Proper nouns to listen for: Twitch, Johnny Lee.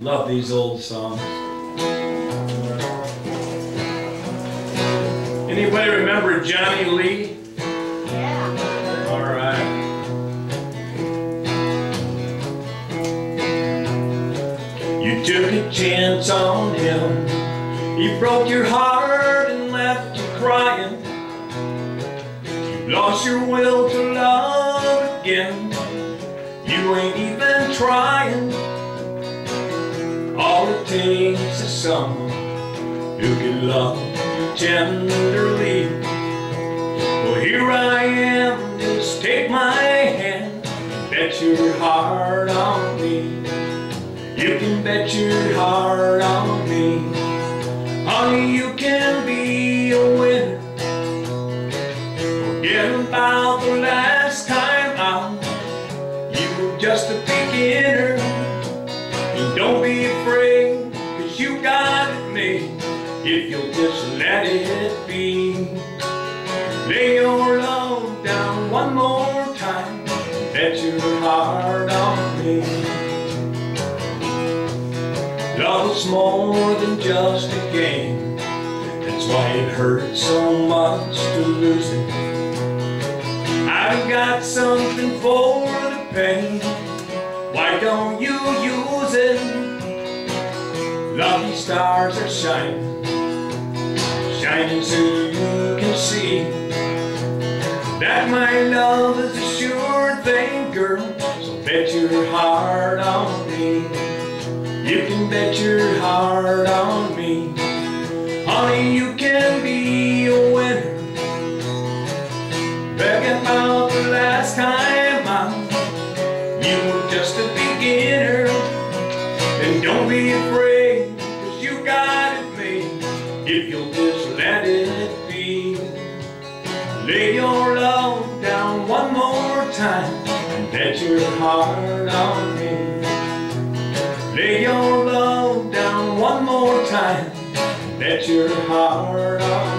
Love these old songs. Anybody remember Johnny Lee? Yeah. All right. You took a chance on him. He broke your heart and left you crying. You lost your will to love again. You ain't even trying. All it takes is someone who can love you tenderly. Well, here I am, just take my hand, bet your heart on me. You can bet your heart on me. Honey, you can be a winner. Forget about the last time out, you were just a beginner. Don't be afraid, cause you got it made, if you'll just let it be. Lay your love down one more time, bet your heart on me. Love is more than just a game, that's why it hurts so much to lose it. I've got something for the pain, why don't you use it? Lucky stars are shining, shining so you can see that my love is a sure thing, girl. So bet your heart on me. You can bet your heart on me. Honey, you can be a winner. Begging about the last time out, you were just a beginner. And don't be afraid, cause you got it made, if you'll just let it be. Lay your love down one more time, and bet your heart on me. Lay your love down one more time, and bet your heart on me.